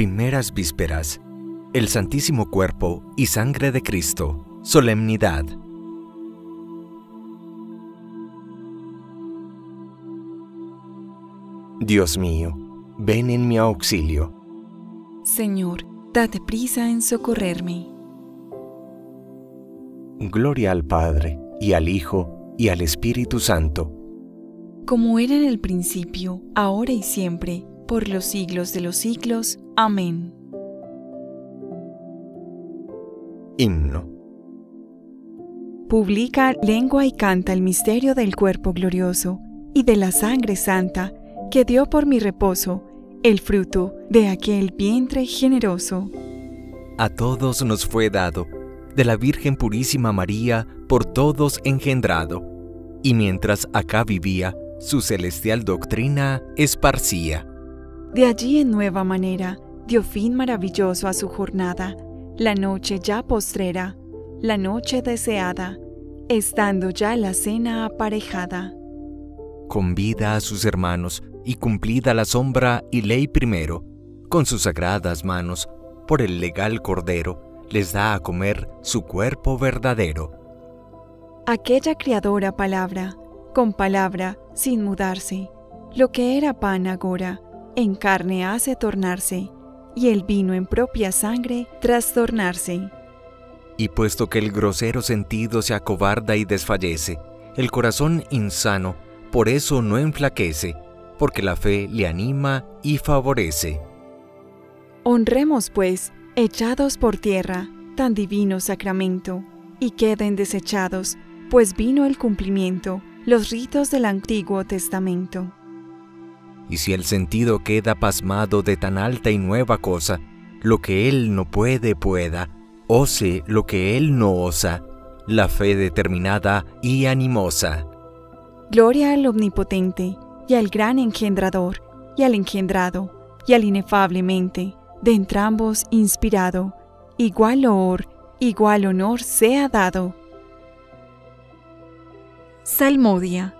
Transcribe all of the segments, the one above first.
Primeras Vísperas, el Santísimo Cuerpo y Sangre de Cristo, Solemnidad. Dios mío, ven en mi auxilio. Señor, date prisa en socorrerme. Gloria al Padre, y al Hijo, y al Espíritu Santo. Como era en el principio, ahora y siempre, por los siglos de los siglos. Amén. Himno. Publica, lengua y canta el misterio del cuerpo glorioso y de la sangre santa que dio por mi reposo, el fruto de aquel vientre generoso. A todos nos fue dado, de la Virgen Purísima María, por todos engendrado, y mientras acá vivía, su celestial doctrina esparcía. De allí en nueva manera, dio fin maravilloso a su jornada, la noche ya postrera, la noche deseada, estando ya la cena aparejada. Convida a sus hermanos, y cumplida la sombra y ley primero, con sus sagradas manos, por el legal Cordero, les da a comer su cuerpo verdadero. Aquella criadora palabra, con palabra, sin mudarse, lo que era pan agora, en carne hace tornarse, y el vino en propia sangre trastornarse. Y puesto que el grosero sentido se acobarda y desfallece, el corazón insano, por eso no enflaquece, porque la fe le anima y favorece. Honremos pues, echados por tierra, tan divino sacramento, y queden desechados, pues vino el cumplimiento, los ritos del Antiguo Testamento. Y si el sentido queda pasmado de tan alta y nueva cosa, lo que él no puede, pueda, ose lo que él no osa, la fe determinada y animosa. Gloria al Omnipotente, y al Gran Engendrador, y al Engendrado, y al Inefablemente, de entrambos inspirado, igual loor, igual honor sea dado. Salmodia.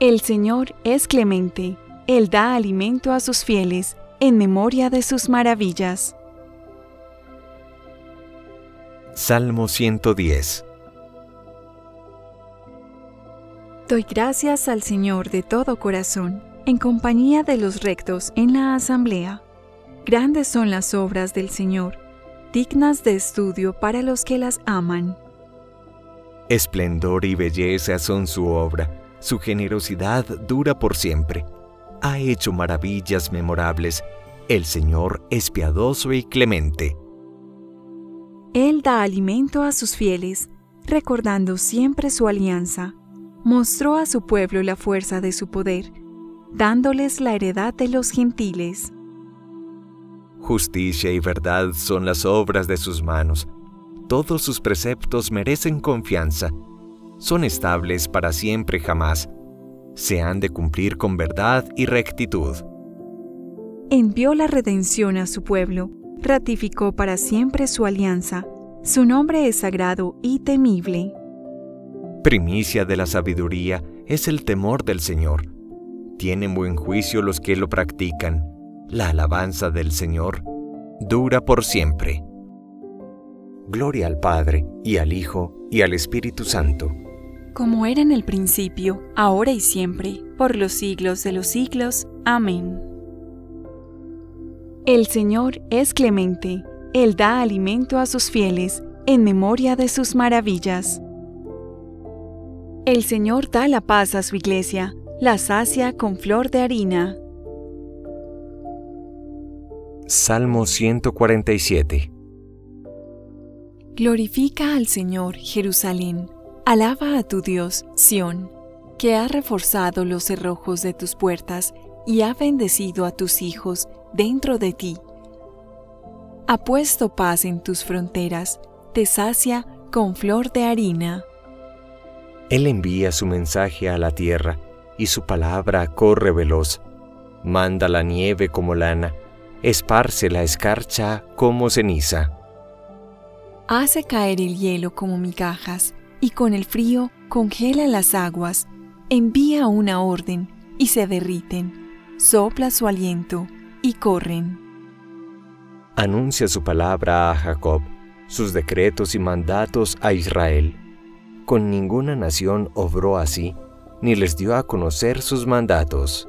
El Señor es clemente, Él da alimento a sus fieles, en memoria de sus maravillas. Salmo 110. Doy gracias al Señor de todo corazón, en compañía de los rectos en la asamblea. Grandes son las obras del Señor, dignas de estudio para los que las aman. Esplendor y belleza son su obra, su generosidad dura por siempre. Ha hecho maravillas memorables, el Señor es piadoso y clemente. Él da alimento a sus fieles, recordando siempre su alianza. Mostró a su pueblo la fuerza de su poder, dándoles la heredad de los gentiles. Justicia y verdad son las obras de sus manos. Todos sus preceptos merecen confianza. Son estables para siempre jamás. Se han de cumplir con verdad y rectitud. Envió la redención a su pueblo. Ratificó para siempre su alianza. Su nombre es sagrado y temible. Primicia de la sabiduría es el temor del Señor. Tienen buen juicio los que lo practican. La alabanza del Señor dura por siempre. Gloria al Padre, y al Hijo, y al Espíritu Santo. Como era en el principio, ahora y siempre, por los siglos de los siglos. Amén. El Señor es clemente, Él da alimento a sus fieles, en memoria de sus maravillas. El Señor da la paz a su iglesia, la sacia con flor de harina. Salmo 147. Glorifica al Señor, Jerusalén. Alaba a tu Dios, Sión, que ha reforzado los cerrojos de tus puertas y ha bendecido a tus hijos dentro de ti. Ha puesto paz en tus fronteras, te sacia con flor de harina. Él envía su mensaje a la tierra, y su palabra corre veloz. Manda la nieve como lana, esparce la escarcha como ceniza. Hace caer el hielo como migajas, y con el frío congela las aguas. Envía una orden, y se derriten. Sopla su aliento, y corren. Anuncia su palabra a Jacob, sus decretos y mandatos a Israel. Con ninguna nación obró así, ni les dio a conocer sus mandatos.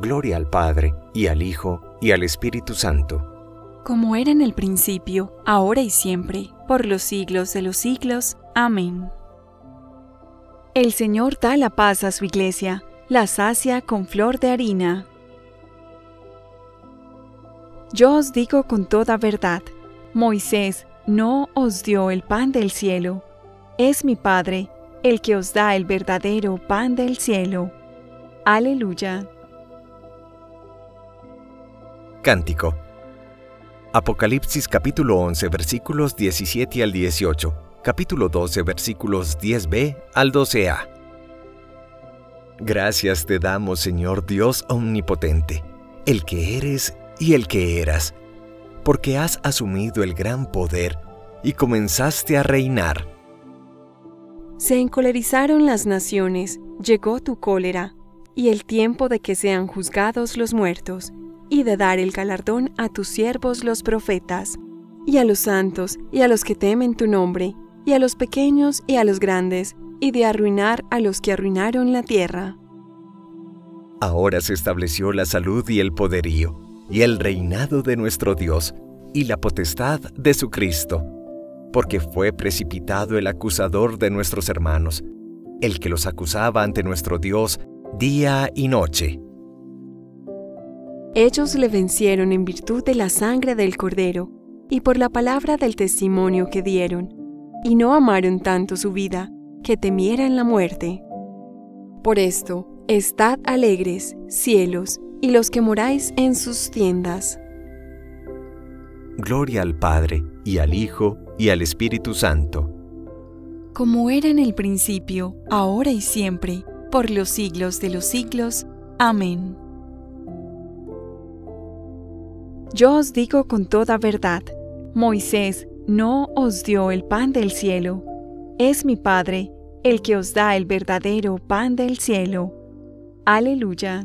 Gloria al Padre, y al Hijo, y al Espíritu Santo. Como era en el principio, ahora y siempre, por los siglos de los siglos. Amén. El Señor da la paz a su iglesia, la sacia con flor de harina. Yo os digo con toda verdad, Moisés no os dio el pan del cielo. Es mi Padre el que os da el verdadero pan del cielo. Aleluya. Cántico. Apocalipsis capítulo 11, versículos 17 al 18. Capítulo 12, versículos 10b al 12a. Gracias te damos, Señor Dios omnipotente, el que eres y el que eras, porque has asumido el gran poder y comenzaste a reinar. Se encolerizaron las naciones, llegó tu cólera, y el tiempo de que sean juzgados los muertos, y de dar el galardón a tus siervos los profetas, y a los santos, y a los que temen tu nombre, y a los pequeños y a los grandes, y de arruinar a los que arruinaron la tierra. Ahora se estableció la salud y el poderío, y el reinado de nuestro Dios, y la potestad de su Cristo, porque fue precipitado el acusador de nuestros hermanos, el que los acusaba ante nuestro Dios día y noche. Ellos le vencieron en virtud de la sangre del Cordero, y por la palabra del testimonio que dieron, y no amaron tanto su vida, que temieran la muerte. Por esto, estad alegres, cielos, y los que moráis en sus tiendas. Gloria al Padre, y al Hijo, y al Espíritu Santo. Como era en el principio, ahora y siempre, por los siglos de los siglos. Amén. Yo os digo con toda verdad, Moisés no os dio el pan del cielo. Es mi Padre el que os da el verdadero pan del cielo. Aleluya.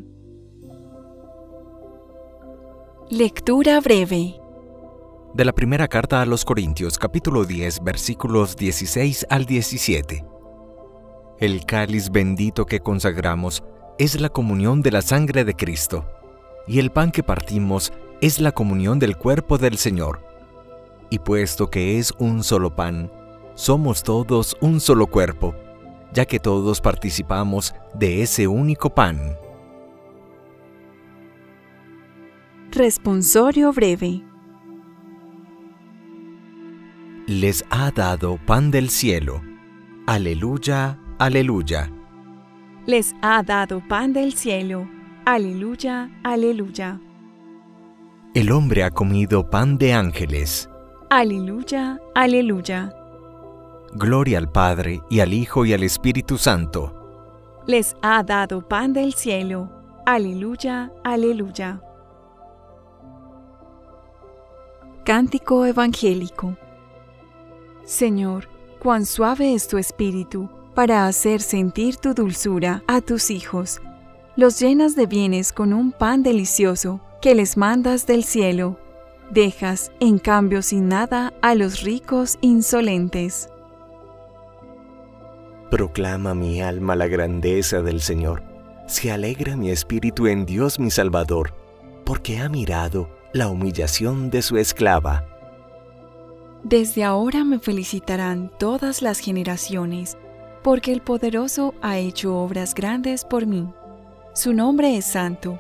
Lectura breve de la primera carta a los Corintios, capítulo 10, versículos 16 al 17. El cáliz bendito que consagramos es la comunión de la sangre de Cristo, y el pan que partimos es la comunión del cuerpo del Señor. Y puesto que es un solo pan, somos todos un solo cuerpo, ya que todos participamos de ese único pan. Responsorio breve. Les ha dado pan del cielo. Aleluya, aleluya. Les ha dado pan del cielo. Aleluya, aleluya. El hombre ha comido pan de ángeles. Aleluya, aleluya. Gloria al Padre, y al Hijo, y al Espíritu Santo. Les ha dado pan del cielo. Aleluya, aleluya. Cántico evangélico. Señor, cuán suave es tu espíritu para hacer sentir tu dulzura a tus hijos. Los llenas de bienes con un pan delicioso que les mandas del cielo. Dejas, en cambio, sin nada a los ricos insolentes. Proclama mi alma la grandeza del Señor. Se alegra mi espíritu en Dios mi Salvador, porque ha mirado la humillación de su esclava. Desde ahora me felicitarán todas las generaciones, porque el Poderoso ha hecho obras grandes por mí. Su nombre es santo,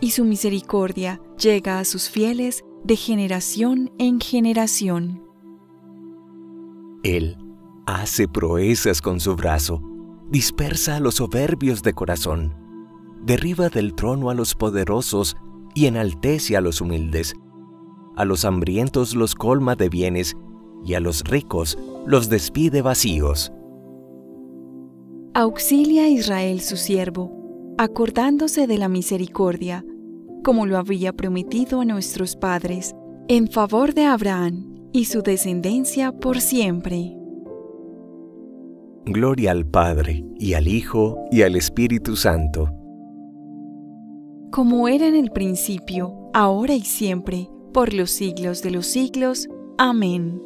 y su misericordia llega a sus fieles de generación en generación. Él hace proezas con su brazo, dispersa a los soberbios de corazón, derriba del trono a los poderosos y enaltece a los humildes. A los hambrientos los colma de bienes, y a los ricos los despide vacíos. Auxilia a Israel su siervo, acordándose de la misericordia, como lo había prometido a nuestros padres, en favor de Abraham y su descendencia por siempre. Gloria al Padre, y al Hijo, y al Espíritu Santo. como era en el principio, ahora y siempre, por los siglos de los siglos. Amén.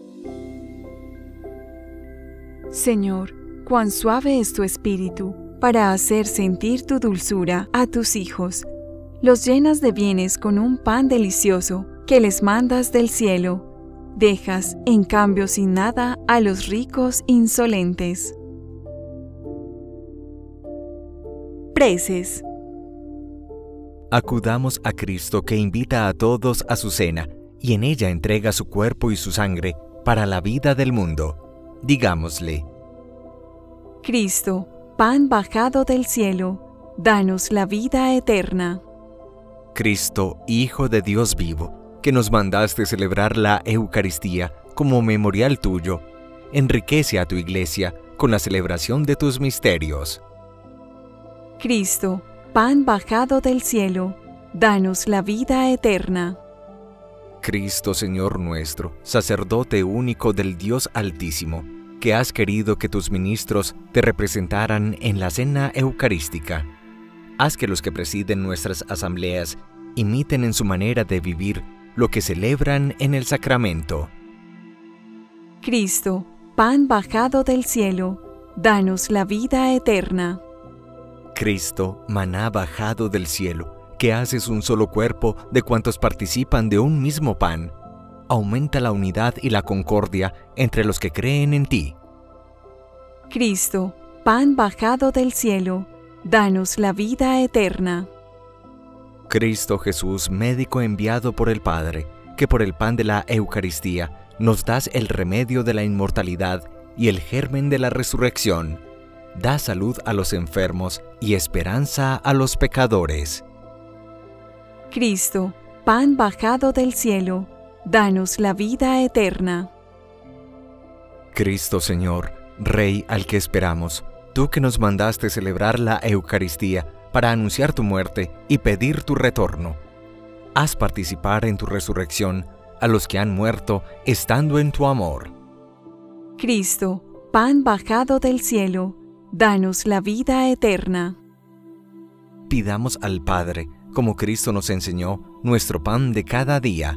Señor, cuán suave es tu espíritu para hacer sentir tu dulzura a tus hijos. Los llenas de bienes con un pan delicioso que les mandas del cielo. Dejas, en cambio, sin nada a los ricos insolentes. Preces. Acudamos a Cristo, que invita a todos a su cena, y en ella entrega su cuerpo y su sangre para la vida del mundo. Digámosle: Cristo, pan bajado del cielo, danos la vida eterna. Cristo, Hijo de Dios vivo, que nos mandaste celebrar la Eucaristía como memorial tuyo, enriquece a tu Iglesia con la celebración de tus misterios. Cristo, pan bajado del cielo, danos la vida eterna. Cristo, Señor nuestro, sacerdote único del Dios Altísimo, que has querido que tus ministros te representaran en la cena eucarística. Haz que los que presiden nuestras asambleas imiten en su manera de vivir lo que celebran en el sacramento. Cristo, pan bajado del cielo, danos la vida eterna. Cristo, maná bajado del cielo, que haces un solo cuerpo de cuantos participan de un mismo pan, aumenta la unidad y la concordia entre los que creen en ti. Cristo, pan bajado del cielo, danos la vida eterna. Cristo Jesús, médico enviado por el Padre, que por el pan de la Eucaristía nos das el remedio de la inmortalidad y el germen de la resurrección. Da salud a los enfermos y esperanza a los pecadores. Cristo, pan bajado del cielo, danos la vida eterna. Cristo Señor, Rey al que esperamos, tú que nos mandaste celebrar la Eucaristía para anunciar tu muerte y pedir tu retorno, haz participar en tu resurrección a los que han muerto estando en tu amor. Cristo, pan bajado del cielo, danos la vida eterna. Pidamos al Padre, como Cristo nos enseñó, nuestro pan de cada día.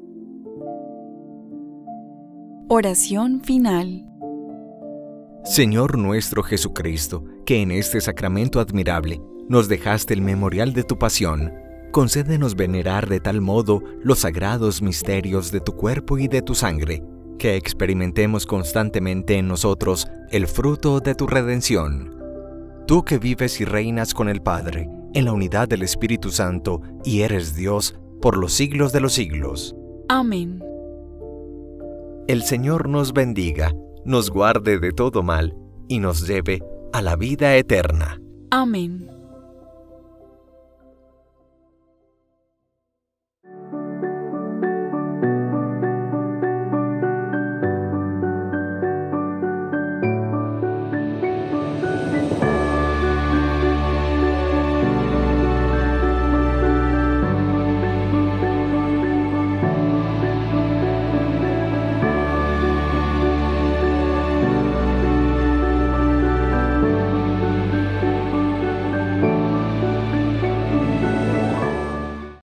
Oración final. Señor nuestro Jesucristo, que en este sacramento admirable nos dejaste el memorial de tu pasión, concédenos venerar de tal modo los sagrados misterios de tu cuerpo y de tu sangre, que experimentemos constantemente en nosotros el fruto de tu redención. Tú que vives y reinas con el Padre, en la unidad del Espíritu Santo, y eres Dios por los siglos de los siglos. Amén. El Señor nos bendiga, nos guarde de todo mal y nos lleve a la vida eterna. Amén.